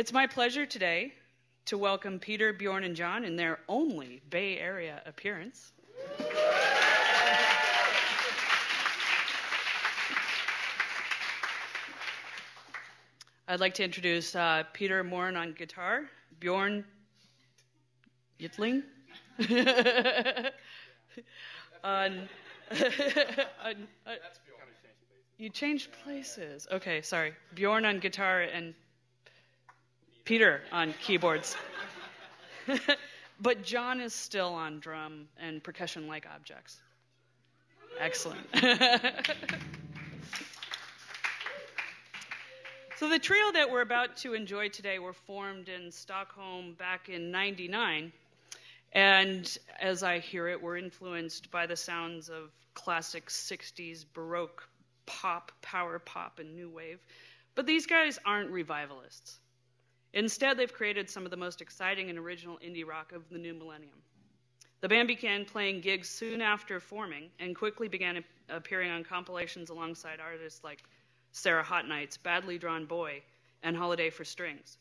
It's my pleasure today to welcome Peter, Bjorn, and John in their only Bay Area appearance. I'd like to introduce Peter Morén on guitar, Björn Yttling That's Bjorn. You changed places. Okay, sorry. Bjorn on guitar and Peter on keyboards. But John is still on drum and percussion-like objects. Excellent. So the trio that we're about to enjoy today were formed in Stockholm back in '99, and as I hear it, were influenced by the sounds of classic 60s Baroque pop, power pop, and new wave. But these guys aren't revivalists. Instead, they've created some of the most exciting and original indie rock of the new millennium. The band began playing gigs soon after forming and quickly began appearing on compilations alongside artists like Sahara Hotnights, Badly Drawn Boy, and Holiday for Strings.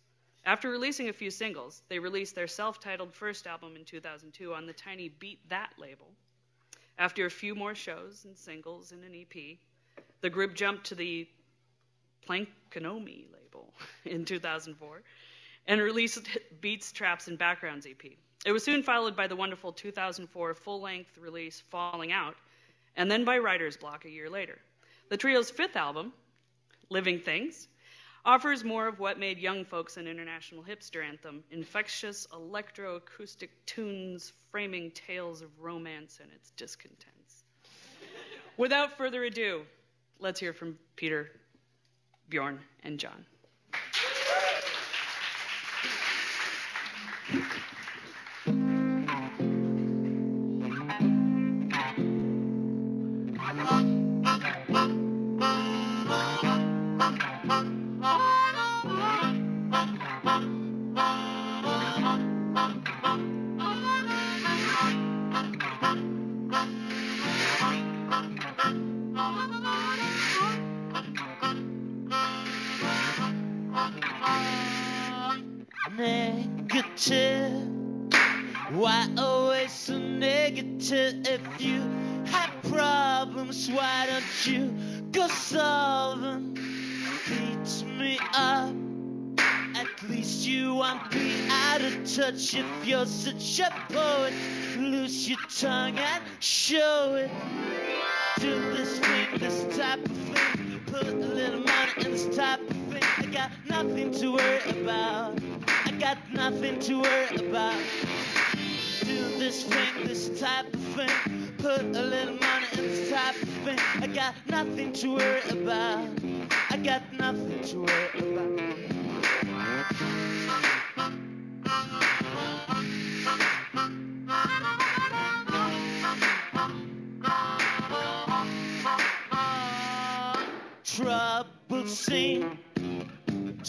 After releasing a few singles, they released their self-titled first album in 2002 on the tiny Beat That label. After a few more shows and singles and an EP, the group jumped to the Planekonomi label in 2004 and released Beats, Traps, and Backgrounds EP. It was soon followed by the wonderful 2004 full-length release Falling Out, and then by Writer's Block a year later. The trio's fifth album, Living Things, offers more of what made Young Folks an international hipster anthem, infectious electroacoustic tunes framing tales of romance and its discontents. Without further ado, let's hear from Peter, Bjorn, and John. If you're such a poet, loose your tongue and show it. Do this thing, this type of thing. Put a little money in this type of thing. I got nothing to worry about. I got nothing to worry about. Do this thing, this type of thing. Put a little money in this type of thing. I got nothing to worry about. I got nothing to worry about.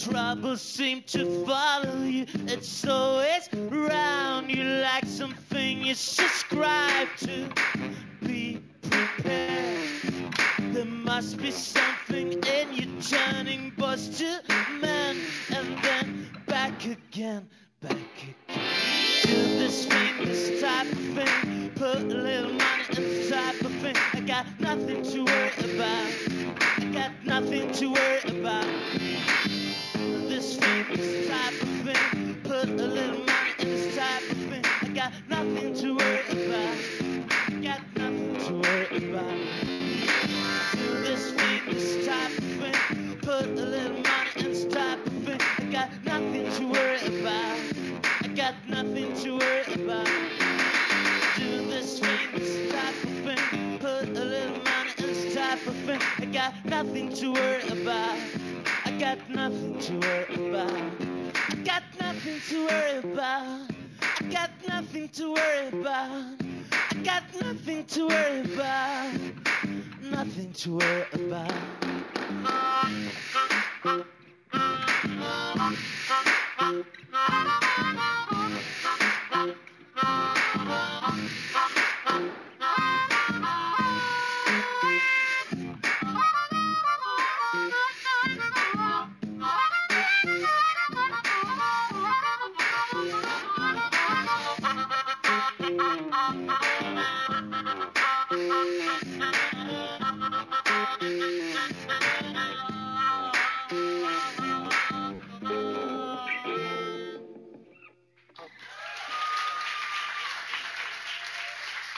Trouble seems to follow you. It's always round you like something you subscribe to. Be prepared. There must be something in you turning boys to men and then back again, back again. Do this thing, this type of thing. Put a little money in this type of thing. I got nothing to worry about. Got nothing to worry about. This thing, this type of thing. Put a little money in this type of thing. I got nothing to worry about. Got nothing to worry about. Do this thing, this type of thing. Put a little money in this type of thing. I got nothing to worry about. I got nothing to worry about. Do this thing, this type of thing. Put a little money in this type of thing. I got nothing to worry about. I got nothing to worry about. I got nothing to worry about. I got nothing to worry about. I got nothing to worry about. Nothing to worry about.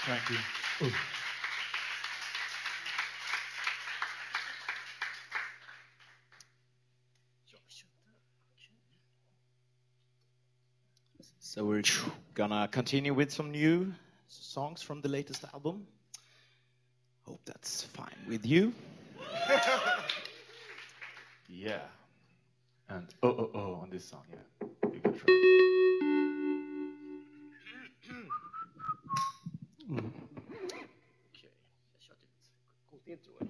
Thank you. Ooh. So we're gonna continue with some new songs from the latest album. Hope that's fine with you. Yeah. And oh on this song, yeah. You can try. Okay. Coolt intro, yeah.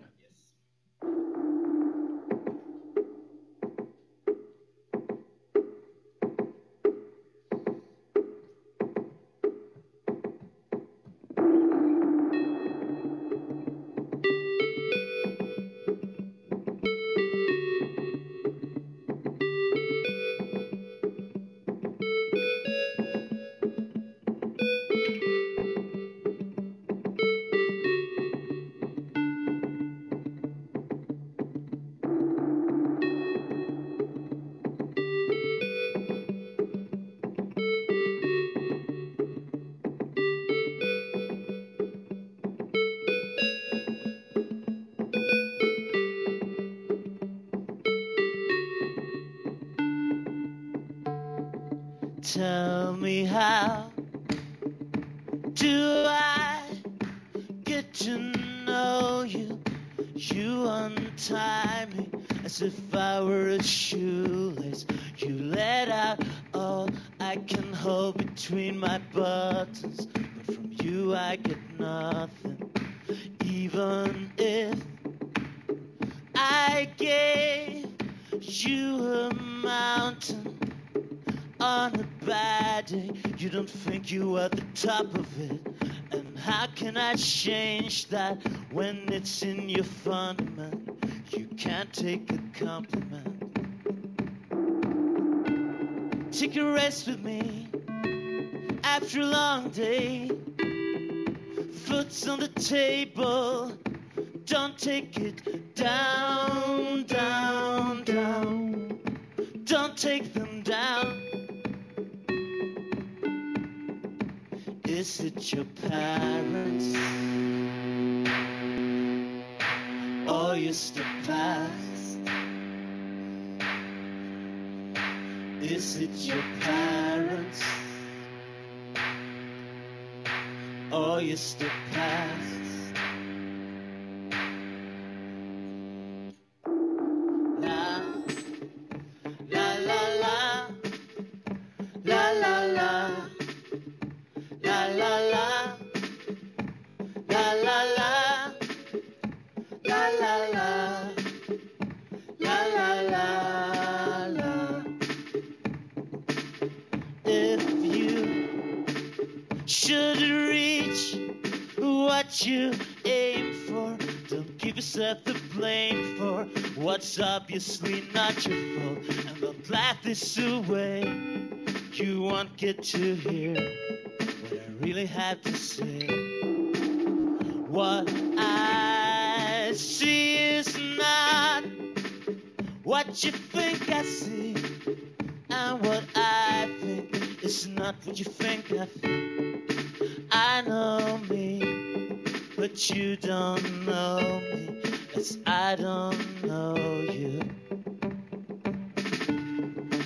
Tell me, how do I get to know you? You untie me as if I were a shoelace. You let out all I can hold between my buttons, but from you I get nothing. Even if I gave you a mountain on a bad day, you don't think you are the top of it. And how can I change that when it's in your fundament? You can't take a compliment. Take a rest with me after a long day. Foot's on the table, don't take it down, down, down. Don't take them down. Is it your parents or just the past? Is it your parents or just the past? You aim for, don't give yourself the blame for what's obviously not your fault, and don't laugh this away. You won't get to hear what I really have to say. What I see is not what you think I see, and what I think is not what you think I feel. I know me, but you don't know me, as I don't know you.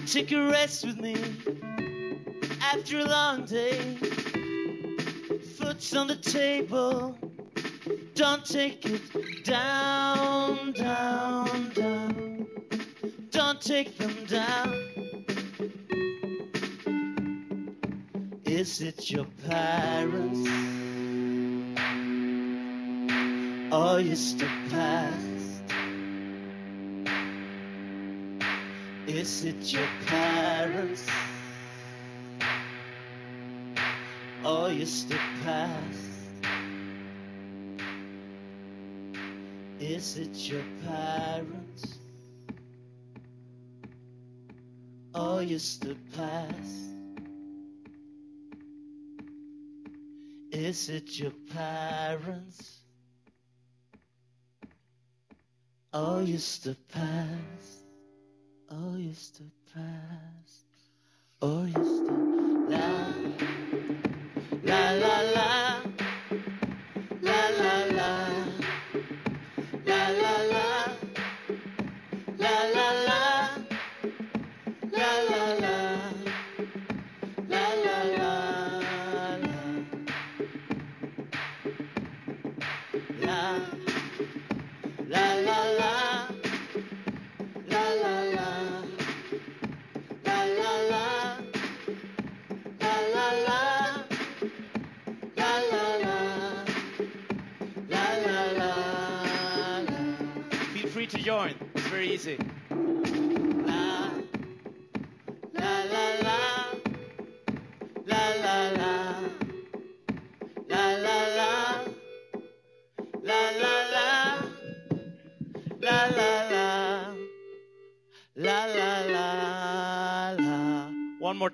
Take a rest with me after a long day. Foot's on the table, don't take it down, down, down. Don't take them down. Is it your parents? Or just the past? Is it your parents? Or just the past? Is it your parents? Or just the past? Is it your parents? Oh, used to pass, oh, used to pass, oh, used to la, la, la, la,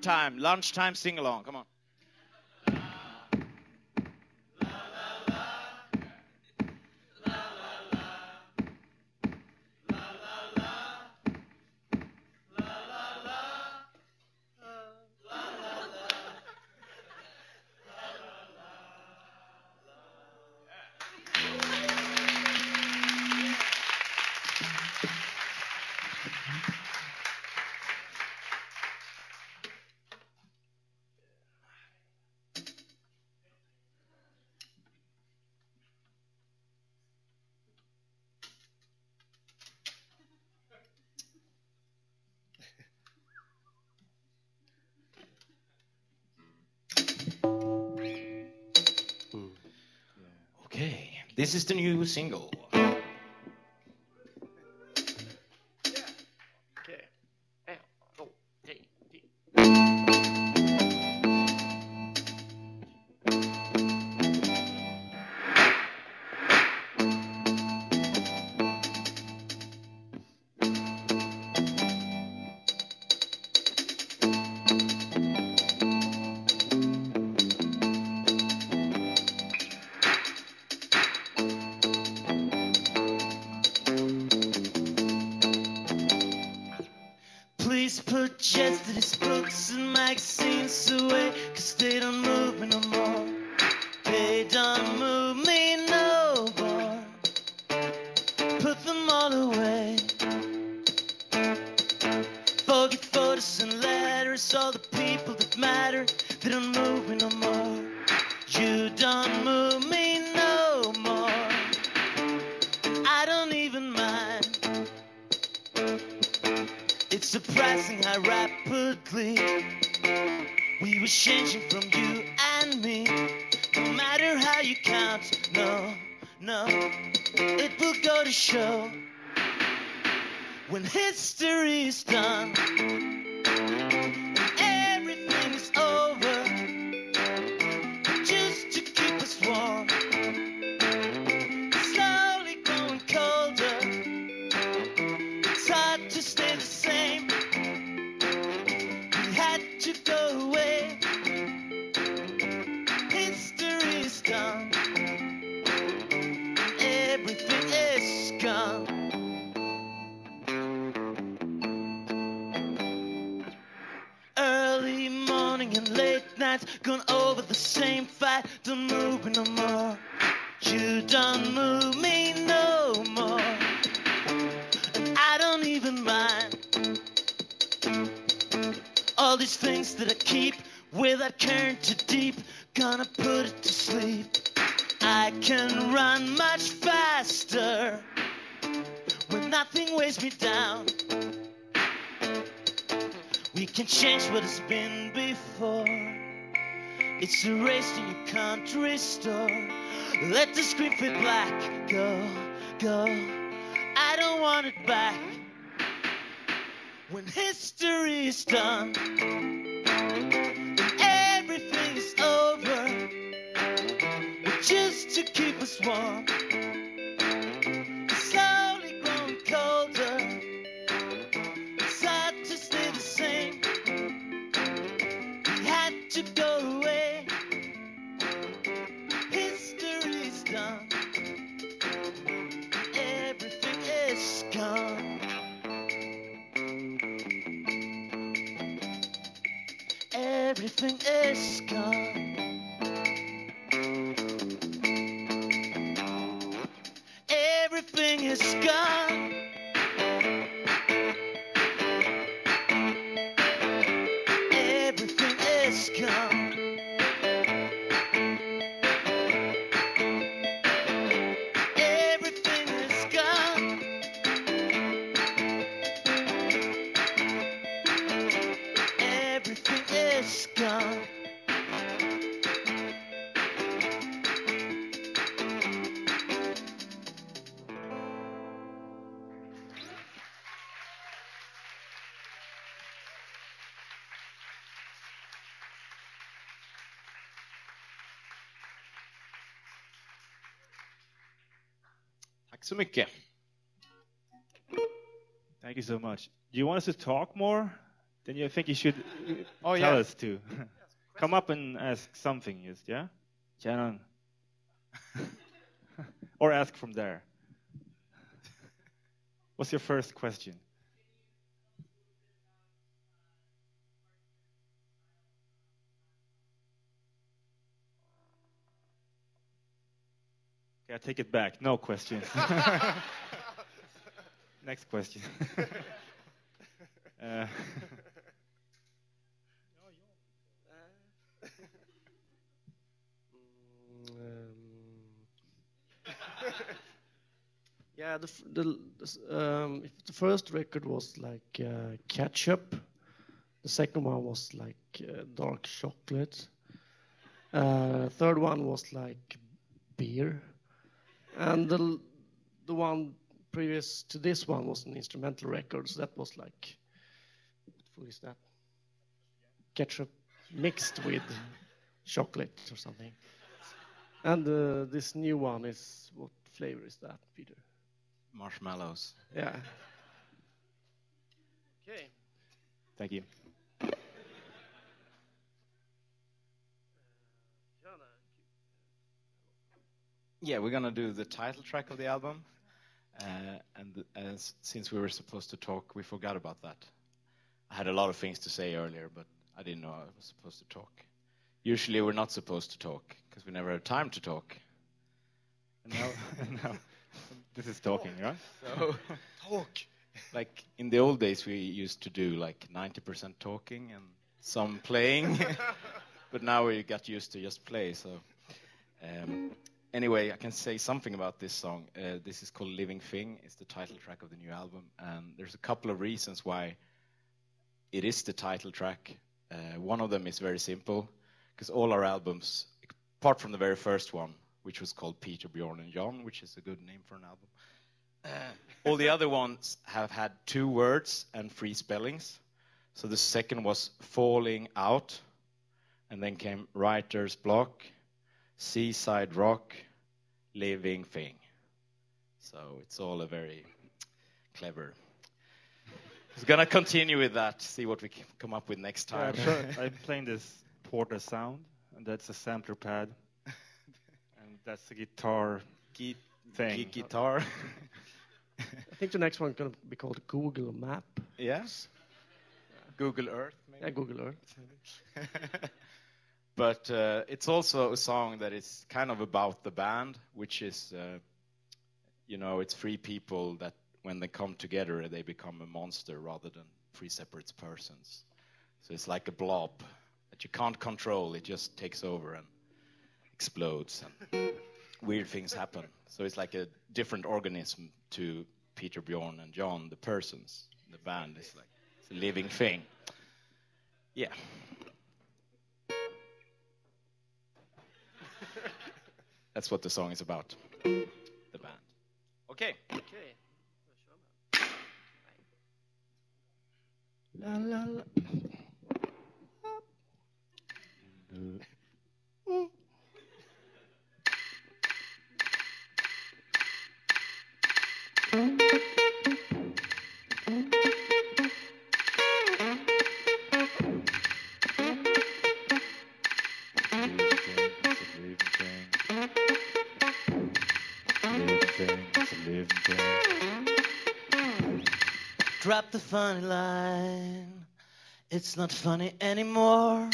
Time, lunchtime sing along. Come on. This is the new single. Yeah. Okay. Let the script fit black, go, go, I don't want it back. When history is done, and everything is over, but just to keep us warm, it's slowly growing colder, it's hard to stay the same, we had to go away. Everything is gone. Everything is gone. Tack så mycket. Thank you so much. Do you want us to talk more? Then you think you should tell us to. Come up and ask something, just, yeah? Shannon. Or ask from there. What's your first question? Okay, I take it back. No questions. Next question. Yeah, the first record was like Ketchup. The second one was like Dark Chocolate. Third one was like Beer, and the one previous to this one was an instrumental record. So that was like, what is that? Ketchup mixed with chocolate or something. And this new one is, what flavor is that, Peter? Marshmallows. Yeah. Okay. Thank you. Yeah, we're gonna do the title track of the album, and since we were supposed to talk, we forgot about that. I had a lot of things to say earlier, but I didn't know I was supposed to talk. Usually, we're not supposed to talk because we never have time to talk. And now, this is talking, right? So, talk. Like in the old days, we used to do like 90% talking and some playing, but now we got used to just play. So, anyway, I can say something about this song. This is called "Living Thing." It's the title track of the new album, and there's a couple of reasons why it is the title track. One of them is very simple, because all our albums, apart from the very first one, which was called Peter, Bjorn, and John, which is a good name for an album. All the other ones have had 2 words and 3 spellings. So the second was Falling Out, and then came Writer's Block, Seaside Rock, Living Thing. So it's all a very clever. We're gonna continue with that, see what we can come up with next time. Yeah, I'm sure. I'm playing this Porter sound, and that's a sampler pad. That's the guitar thing. Guitar. I think the next one's going to be called Google Map. Yes. Google Earth, maybe. Yeah, Google Earth. But it's also a song that is kind of about the band, which is, you know, it's 3 people that when they come together, they become a monster rather than 3 separate persons. So it's like a blob that you can't control. It just takes over and explodes and weird things happen. So it's like a different organism to Peter, Bjorn, and John, the persons. The band is like, it's a living thing. Yeah. That's what the song is about. The band. Okay. Okay. La la la. Drop the funny line, it's not funny anymore.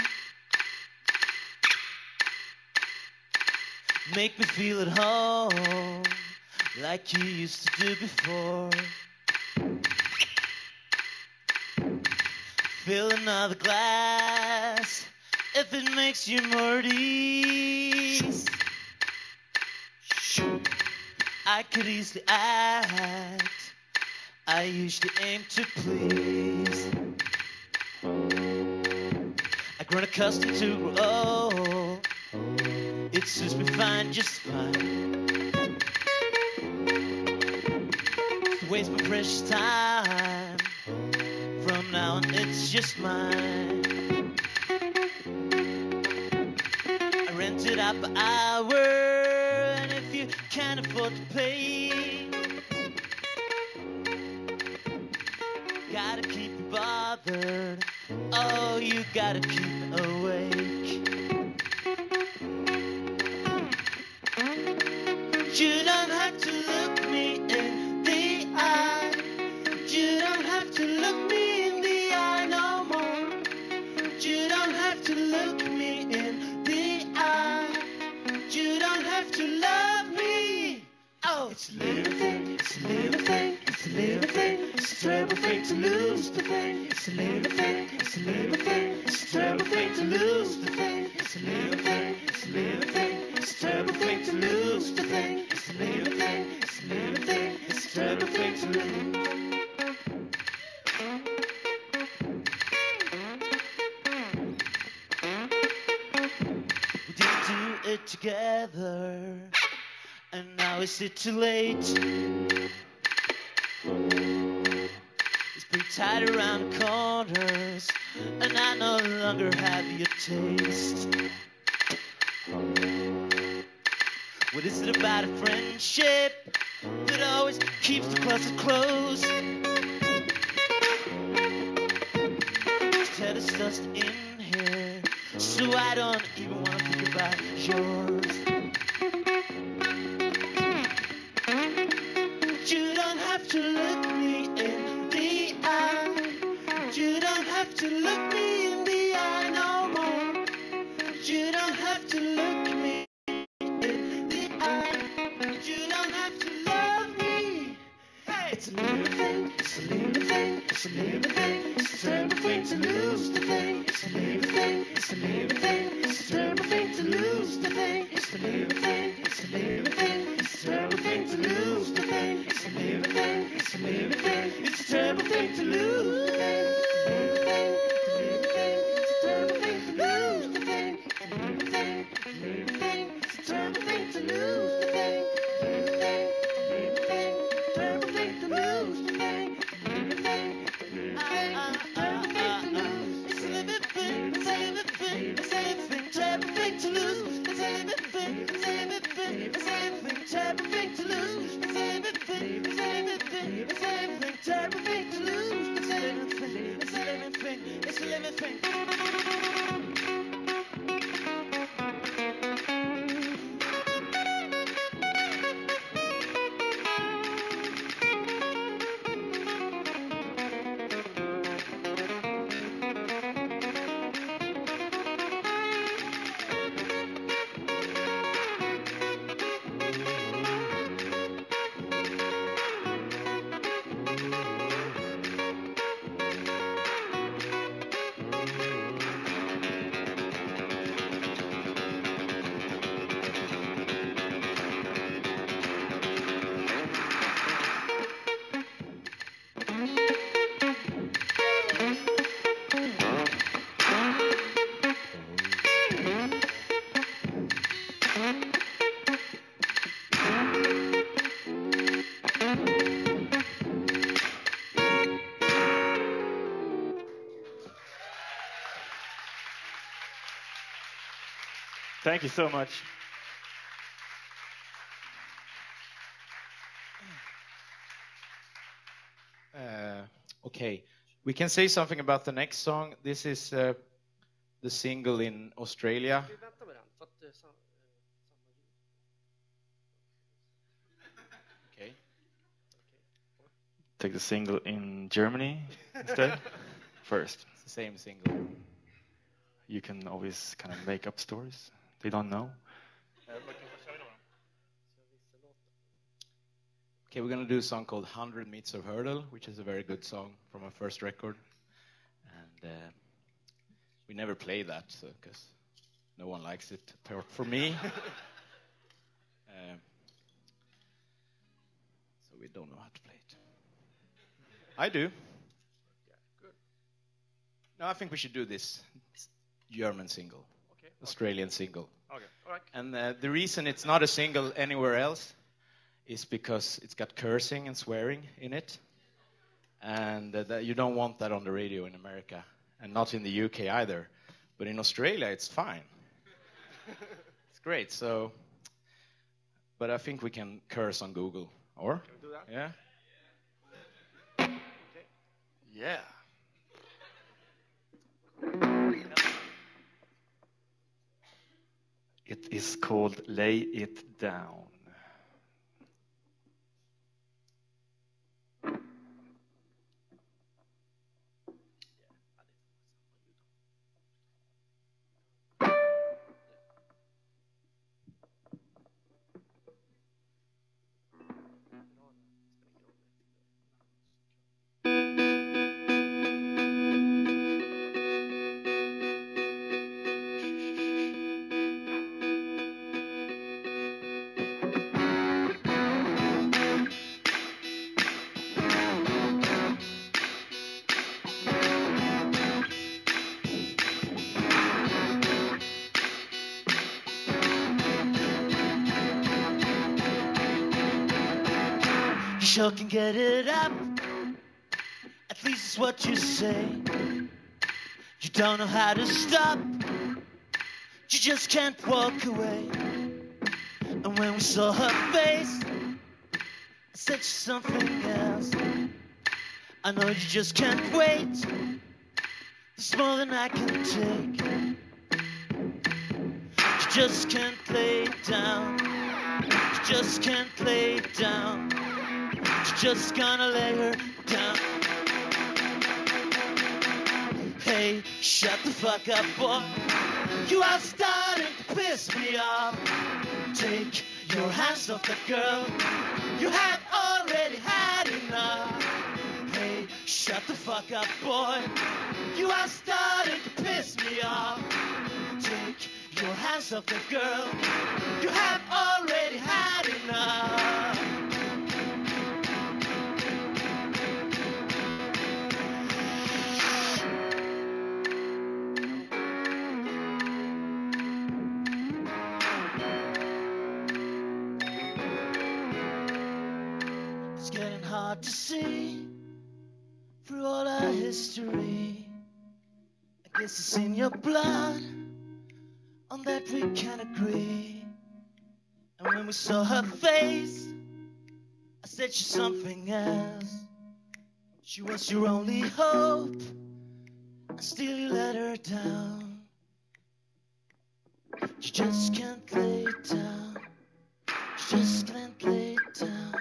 Make me feel at home, like you used to do before. Fill another glass, if it makes you Morty's. I could easily act, I usually aim to please. I've grown accustomed to grow old. It suits me fine, just fine. To waste my precious time, from now on it's just mine. I rent it out by hour, and if you can't afford to pay, gotta keep bothered. Oh, you gotta keep awake. You don't have to look me in the eye. You don't have to look me in the eye no more. You don't have to look me in the eye. You don't have to love me. Oh, it's a little thing, it's a little thing, it's a little thing. It's a terrible thing to lose the thing. It's a little thing, it's a little thing. It's a terrible thing to lose the thing. It's a little thing, it's a little thing. It's a terrible thing to lose the thing. It's a little thing, it's a little thing. It's a terrible thing to lose. We didn't do it together, and now is it too late? It's been tied around corners, and I no longer have your taste. What is it about a friendship that always keeps the closet closed? Tell us dust in here, so I don't even want to think about yours. You don't have to look me in the eye. You don't have to look me in the eye no more. You don't have to look me. It's a little thing, it's a little thing, it's a little thing. It's a terrible thing to lose the thing. It's a little thing, it's a little thing. It's a terrible thing to lose the thing. It's a little thing, it's a little thing. It's a terrible thing to lose the thing. It's a little thing, it's a little thing. It's a terrible thing to lose the thing. It's a terrible thing to lose the thing. It's a little thing, it's a little thing. It's a terrible thing to lose the thing. Thank you so much. Okay, we can say something about the next song. This is the single in Australia. Okay. Take the single in Germany instead. First. It's the same single. You can always kind of make up stories. They don't know. Okay, we're going to do a song called 100 Meets of Hurdle, which is a very good song from our first record. And we never play that, because no one likes it, apart from me. So we don't know how to play it. I do. Yeah, good. No, I think we should do this German single. Australian single. Okay. All right. And the reason it's not a single anywhere else is because it's got cursing and swearing in it, and that you don't want that on the radio in America, and not in the UK either. But in Australia, it's fine. It's great. So, but I think we can curse on Google, or can we do that? Yeah. Okay. Yeah. It is called Lay It Down. Sure can get it up, at least it's what you say. You don't know how to stop, you just can't walk away. And when we saw her face, I said she's something else. I know you just can't wait, there's more than I can take. You just can't lay down, you just can't lay down. She's just gonna lay her down. Hey, shut the fuck up, boy. You are starting to piss me off. Take your hands off that girl. You had already had enough. Hey, shut the fuck up, boy. You are starting to piss me off. Take your hands off that girl. You have already had enough. Hard to see through all our history. I guess it's in your blood, on that we can agree. And when we saw her face, I said she's something else. She was your only hope, and still you let her down. She just can't lay down. She just can't lay down.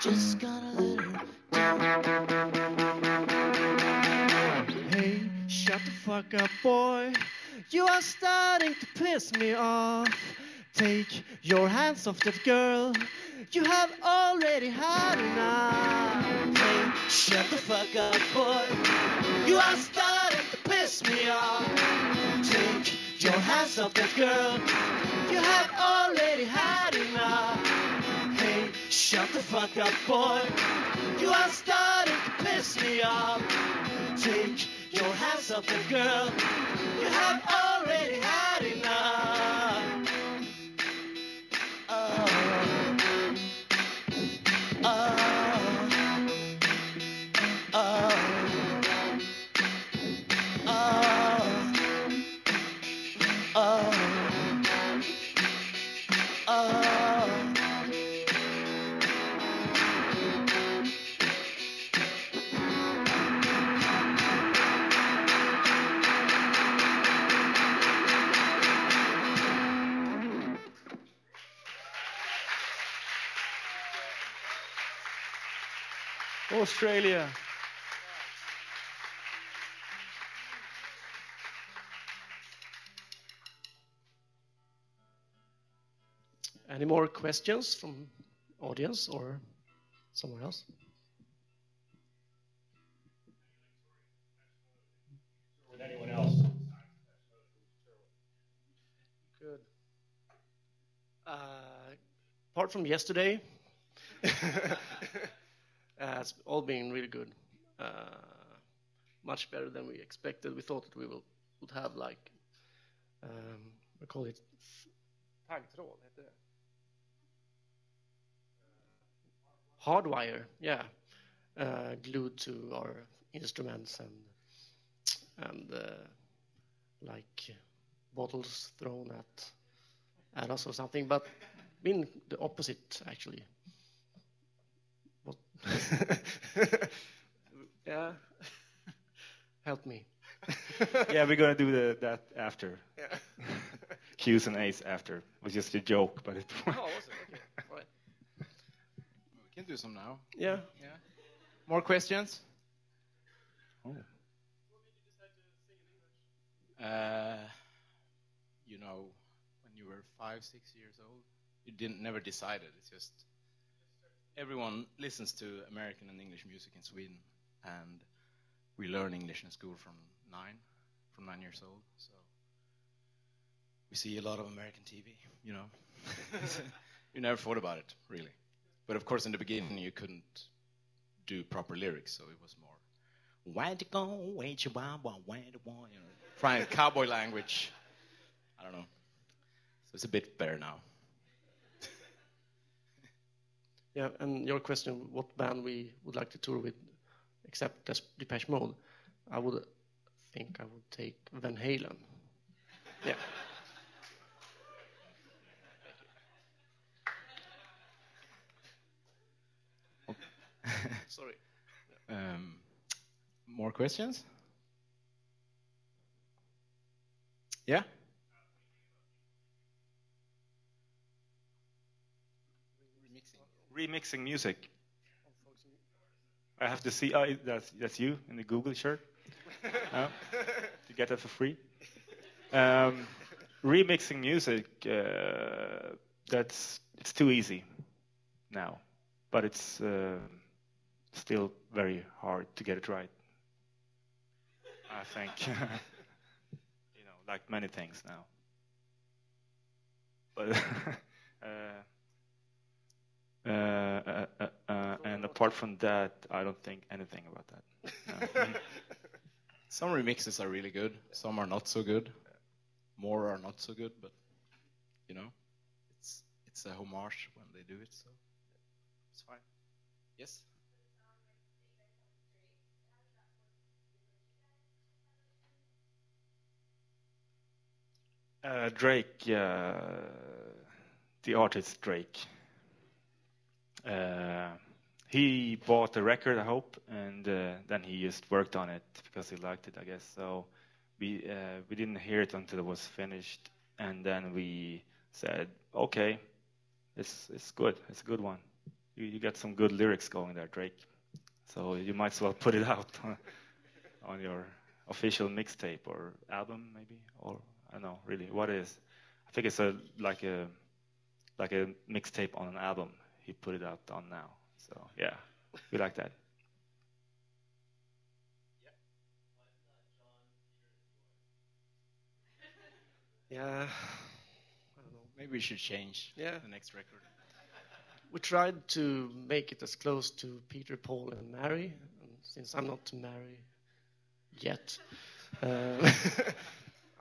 Just gonna let her down. Hey, shut the fuck up, boy. You are starting to piss me off. Take your hands off that girl. You have already had enough. Hey, shut the fuck up, boy. You are starting to piss me off. Take your hands off that girl. You have already had enough. Shut the fuck up, boy. You are starting to piss me off. Take your hands off the girl. You have already had enough. Oh. Oh. Oh. Oh. Oh. Australia. Any more questions from audience or someone else? With anyone else? Good. Apart from yesterday. It's all been really good, much better than we expected. We thought that we would have like, we call it taggtråd, hardwire, yeah, glued to our instruments and like bottles thrown at us or something, but been the opposite actually. Yeah. Help me. Yeah, we're going to do that after. Yeah. Q's and A's after. It was just a joke, but it... Oh, was it? Okay. Right. We can do some now. Yeah. Yeah. More questions? Oh. What made you decide to sing in English? You know, when you were 5, 6 years old, you never decided. It's just everyone listens to American and English music in Sweden, and we learn English in school from 9 years old. So we see a lot of American TV, you know. You never thought about it, really. But of course, in the beginning, you couldn't do proper lyrics, so it was more you know, trying cowboy language. I don't know. So it's a bit better now. Yeah, and your question, what band we would like to tour with? Except as Depeche Mode, I would take Van Halen. Yeah. Sorry. More questions? Yeah. Remixing music. I have to see, oh, that's you in the Google shirt. You get that for free. Remixing music, it's too easy now, but it's still very hard to get it right, I think. You know, like many things now. But and apart from that, I don't think anything about that. No. Some remixes are really good. Some are not so good. More are not so good, but you know, it's a homage when they do it, so it's fine. Yes. Drake, the artist Drake. He bought the record, I hope, and then he just worked on it because he liked it, I guess. So we didn't hear it until it was finished, and then we said, "Okay, it's good. It's a good one. You got some good lyrics going there, Drake. So you might as well put it out on your official mixtape or album, maybe, or I don't know really what it is. I think it's like a mixtape on an album." He put it out on now, so yeah, we like that. Yeah, I don't know. Maybe we should change the next record. We tried to make it as close to Peter, Paul, and Mary, and since I'm not Mary yet, I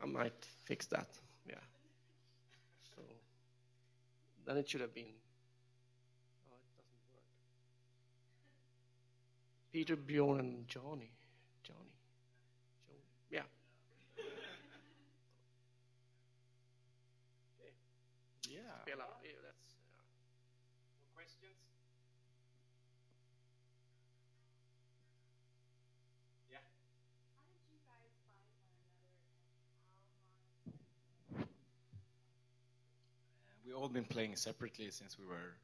might fix that. Yeah. So then it should have been Peter, Bjorn, and Johnny. Yeah. Yeah. Spela. That's, more questions? Yeah. How did you guys find one another, and how long? We've all been playing separately since we were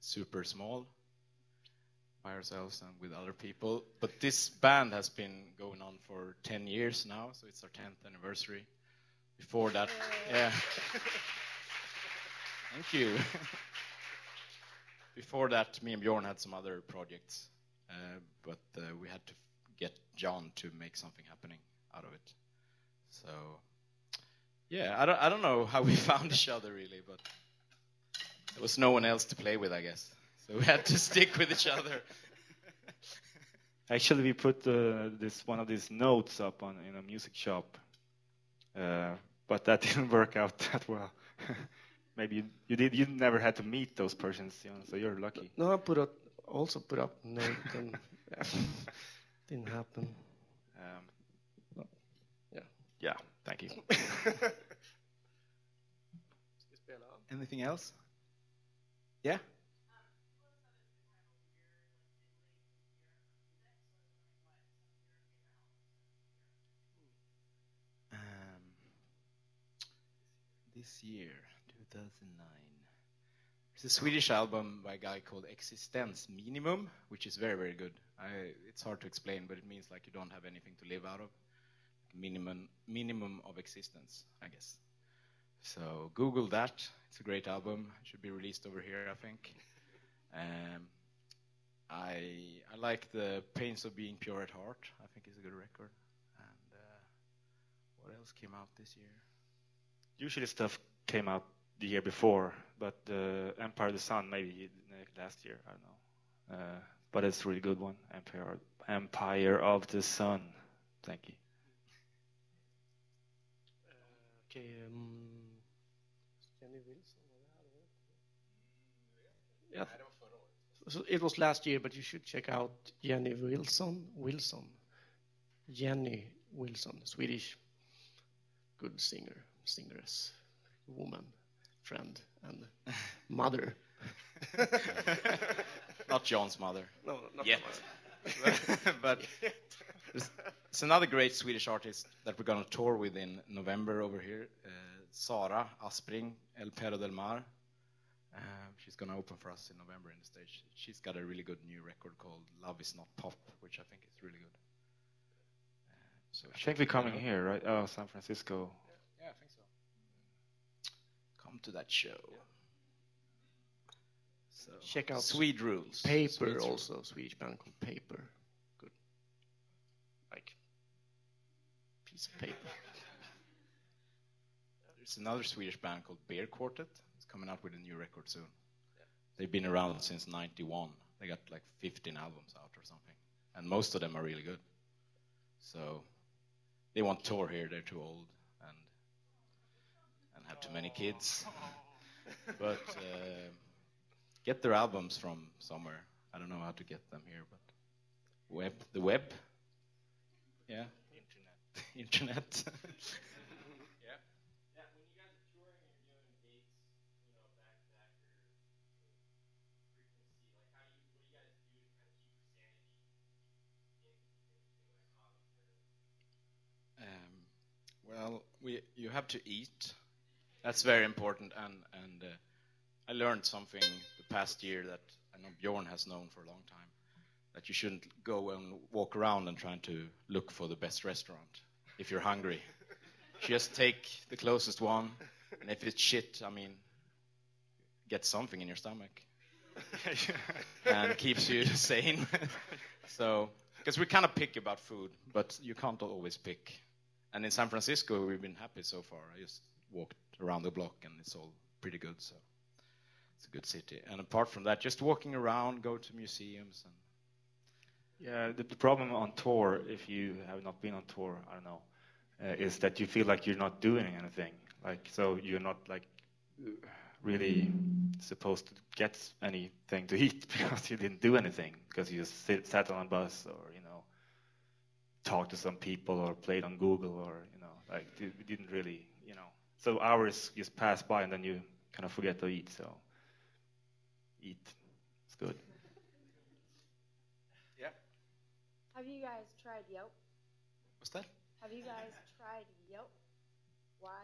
super small, by ourselves and with other people. But this band has been going on for 10 years now, so it's our 10th anniversary. Before that, yeah. Thank you. Before that, me and Bjorn had some other projects, but we had to get John to make something happening out of it. So, yeah, I don't know how we found each other really, but there was no one else to play with, I guess. We had to stick with each other. Actually, we put one of these notes up in a music shop, but that didn't work out that well. Maybe you never had to meet those persons, you know, so you're lucky. No, I also put up note, and didn't happen. Yeah. Thank you. Anything else? Yeah. this year, 2009. It's a Swedish album by a guy called Existence Minimum, which is very, very good. It's hard to explain, but it means like you don't have anything to live out of. Minimum of existence, I guess. So Google that. It's a great album. It should be released over here, I think. I like The Pains of Being Pure at Heart. I think it's a good record. And what else came out this year? Usually stuff came out the year before, but Empire of the Sun maybe last year, I don't know. But it's a really good one, Empire of the Sun. Thank you. Okay, Jenny Wilson. Yeah. So it was last year, but you should check out Jenny Wilson. Jenny Wilson, Swedish, good singer, singeress, woman, friend, and mother. Not John's mother. No, not yet. But it's another great Swedish artist that we're going to tour with in November over here, Sahara Hotnights, El Perro del Mar. She's going to open for us in November in the stage. She's got a really good new record called Love Is Not Pop, which I think is really good. So I think we're coming here, right? Oh, San Francisco. Yeah, I think so. Come to that show. Yeah. So check out Swede Rules. Paper also, Swedish band called Paper. Good. Like piece of paper. There's another Swedish band called Bear Quartet. Coming out with a new record soon. Yeah. They've been around since '91. They got like 15 albums out or something, and most of them are really good. So they won't tour here. They're too old and have too many kids. But get their albums from somewhere. I don't know how to get them here, but the web, yeah, internet. Well, you have to eat. That's very important. And I learned something the past year that I know Bjorn has known for a long time, that you shouldn't go and walk around and try to look for the best restaurant if you're hungry. Just take the closest one, and if it's shit, I mean, get something in your stomach. And keeps you sane. So, because we kind of pick about food, but you can't always pick. And in San Francisco, we've been happy so far. I just walked around the block, and it's all pretty good. So it's a good city. And apart from that, just walking around, go to museums. And yeah, the problem on tour, if you have not been on tour, I don't know, is that you feel like you're not doing anything. Like, so you're not like really supposed to get anything to eat because you didn't do anything, because you just sat on a bus or, you know, talk to some people or played on Google or, you know, like we didn't really, you know. So hours just pass by and then you kind of forget to eat, so eat. It's good. Yeah. Have you guys tried Yelp? What's that? Have you guys tried Yelp?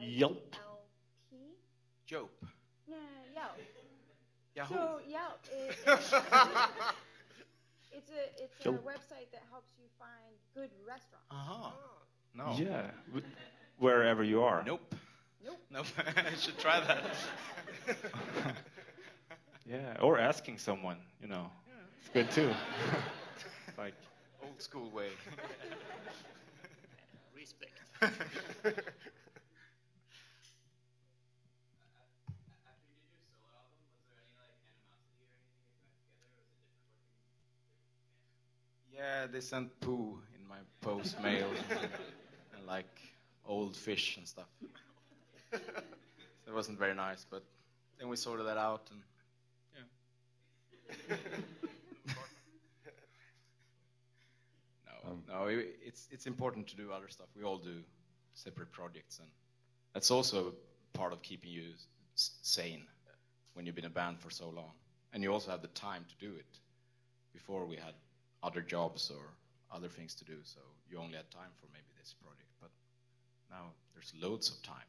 Yelp. L-P? Jope. No, Yelp. Yahoo. So Yelp is... It's a website that helps you find good restaurants. Uh-huh. No. Yeah. Wherever you are. Nope. I should try that. Yeah. Or asking someone, you know. Yeah. It's good too. Like old school way. Respect. Yeah, they sent poo in my post mail and like old fish and stuff. So it wasn't very nice, but then we sorted that out and yeah. No, it's important to do other stuff. We all do separate projects, and that's also part of keeping you sane when you've been in a band for so long, and you also have the time to do it. Before we had other jobs or other things to do, so you only had time for maybe this project, but now there's loads of time.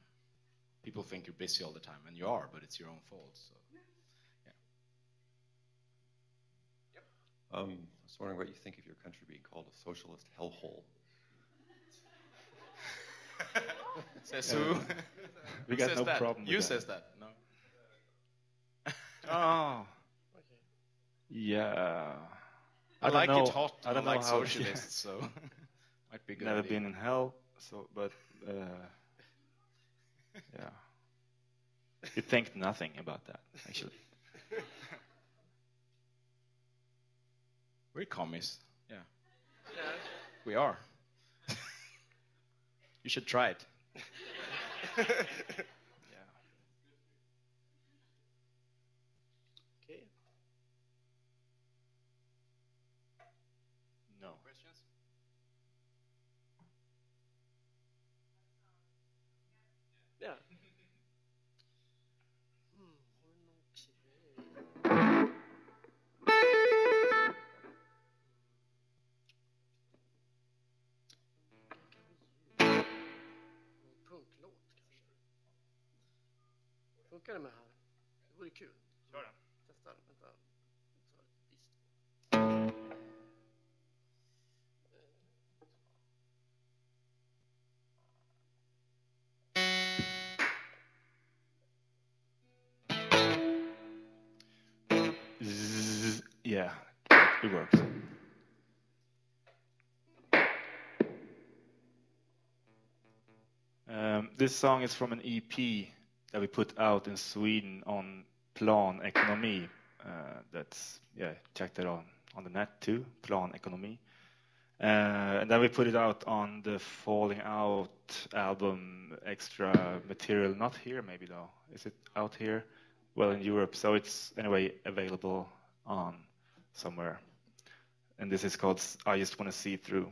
people think you're busy all the time, and you are, but it's your own fault. So, yeah. Yep. I was wondering what you think of your country being called a socialist hellhole. Says who? We got no problem. You says that? No. Oh. Okay. Yeah. I like it hot. I don't like socialists, so might be good. Never been in hell, so but yeah. You think nothing about that, actually. We're commies. Yeah. Yeah. We are. You should try it. Yeah. Okay. No. Questions? Yeah. Funkar det med här? Det vore kul. Kör den. Testa den. Vänta. Yeah, it works. This song is from an EP that we put out in Sweden on Planekonomi. That's, yeah, check that on the net too, Planekonomi. And then we put it out on the Falling Out album, Extra Material. Not here, maybe, though. Is it out here? Well, in Europe. So it's, anyway, available on somewhere. And this is called I Just Wanna See Through.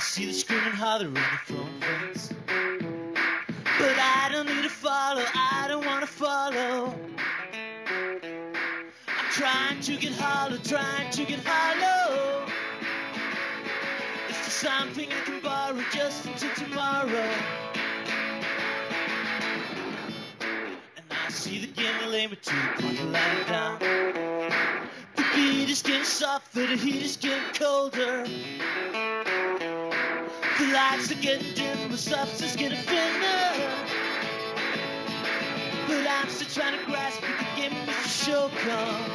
See the screaming holler in the phone face, but I don't need to follow, I don't want to follow. I'm trying to get hollow, trying to get hollow. It's just something I can borrow just until tomorrow. And I see the game lay me to the point of lying down. The beat is getting softer, the heat is getting colder. The lights are getting dim, the substance getting thinner. But I'm still trying to grasp what the game is show come.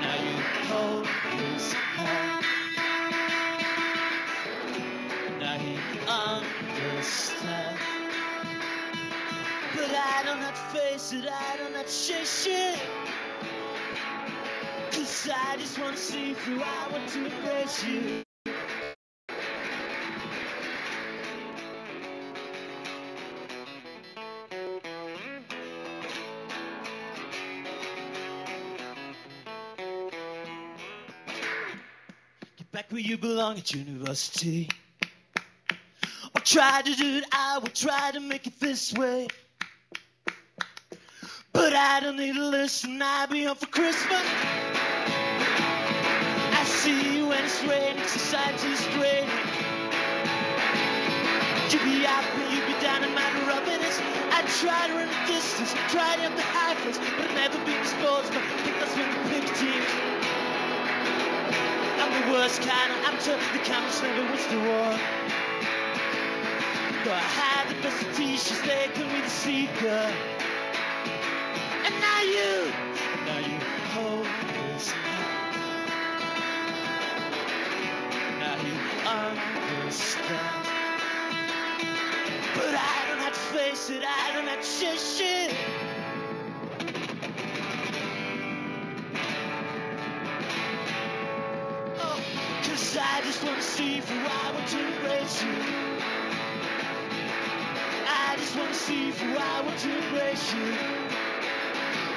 Now you hold his hand. Now he understands. But I don't have to face it, I don't have to chase it. Cause I just wanna see through, I want to embrace you. Where you belong at university. I'll try to do it, I will try to make it this way. But I don't need to listen, I'll be home for Christmas. I see you when it's raining, society's draining. You be up and you be down, no matter of it is. I try to run the distance, try to up the high first, but I'll never be exposed, but I think that's when the pick teams. The worst kind of amateur, the campus never wins the war. Though I had the best of teachers, they could be the seeker. And now you hold his hand. Now you understand. But I don't have to face it, I don't have to chase it. I just want to see for I want to embrace you. I just want to see for I want to embrace you.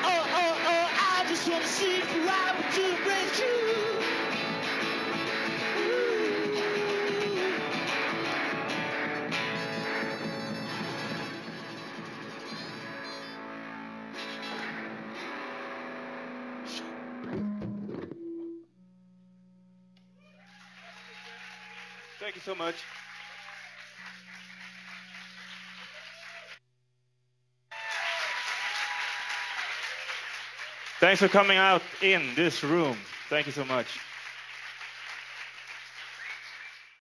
Oh, oh, oh, I just want to see if you're able to embrace you. Thank you so much. Thanks for coming out in this room. Thank you so much.